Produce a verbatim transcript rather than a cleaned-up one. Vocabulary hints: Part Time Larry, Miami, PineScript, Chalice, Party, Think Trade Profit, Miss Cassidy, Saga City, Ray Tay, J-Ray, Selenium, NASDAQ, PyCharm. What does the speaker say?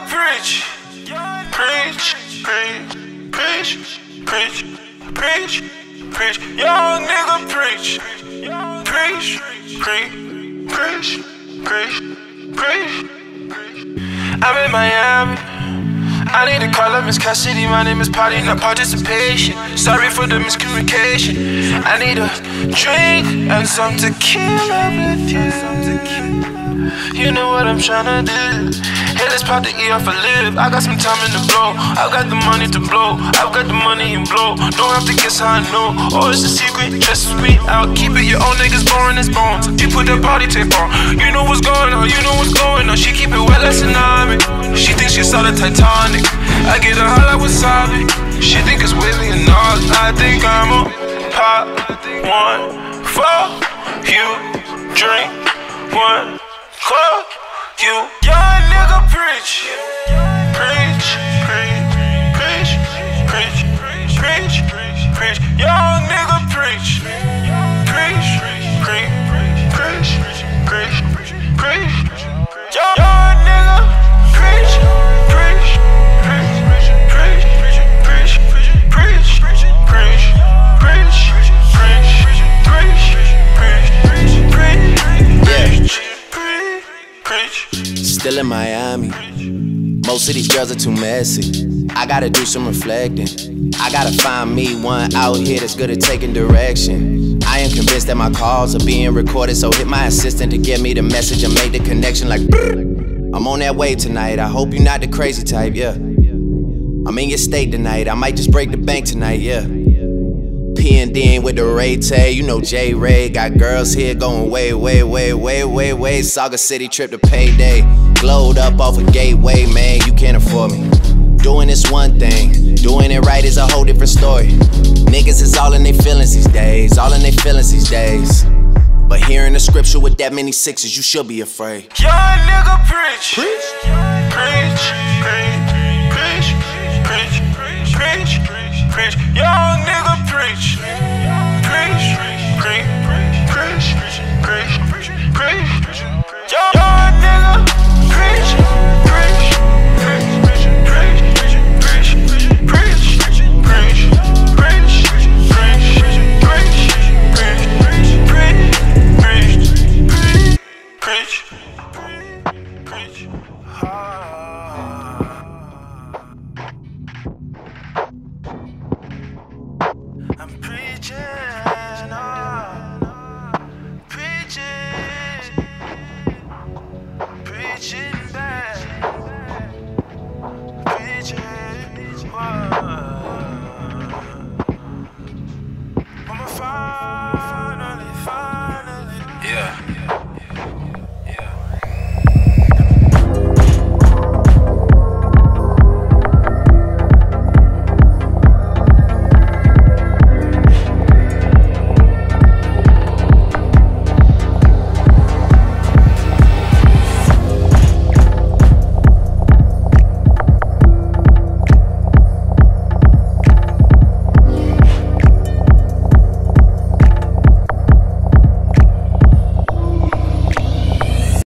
Y'all preach, preach, preach, preach, preach, preach, preach. Y'all nigga preach, preach, preach, preach, preach, preach. I'm in Miami. I need to call up Miss Cassidy. My name is Party, not participation. Sorry for the miscommunication. I need a drink and some tequila with you. You know what I'm tryna do. Hey, let's pop the E off a lip. I got some time in the blow. I've got the money to blow. I've got the money and blow. Don't have to guess how I know. Oh, it's a secret. Trust me, I'll keep it. Your old niggas boring as bones. You put that body tape on. You know what's going on. You know what's going on. She keep it wet like tsunami. She thinks she saw the Titanic. I get her high like wasabi. She think it's Willie and Oz. I think I'm a pop one for you. Drink one cup. You young nigga preach, preach, preach, preach, preach, preach, preach. Young nigga preach, preach, preach, preach, preach, preach. Young nigga preach, preach, preach, preach, preach, preach, preach, preach, preach, preach, preach, preach, preach. Still in Miami. Most of these girls are too messy. I gotta do some reflecting. I gotta find me one out here that's good at taking direction. I am convinced that my calls are being recorded, so hit my assistant to get me the message and make the connection like brrr. I'm on that wave tonight, I hope you're not the crazy type, yeah. I'm in your state tonight, I might just break the bank tonight, yeah. P and D with the Ray Tay, you know J-Ray. Got girls here going way, way, way, way, way, way. Saga City trip to payday. Glowed up off a gateway, man, you can't afford me. Doing this one thing, doing it right is a whole different story. Niggas is all in their feelings these days, all in their feelings these days. But hearing the scripture with that many sixes, you should be afraid. Young nigga preach, preach, preach, preach, preach, preach, preach, preach. Young nigga preach, preach, preach, preach, preach, preach, preach. Young nigga, preach, preach, preach, preach, preach, preach, preach, preach, preach, preach, preach, preach, preach, preach, preach. I'm preaching on, preaching, preaching.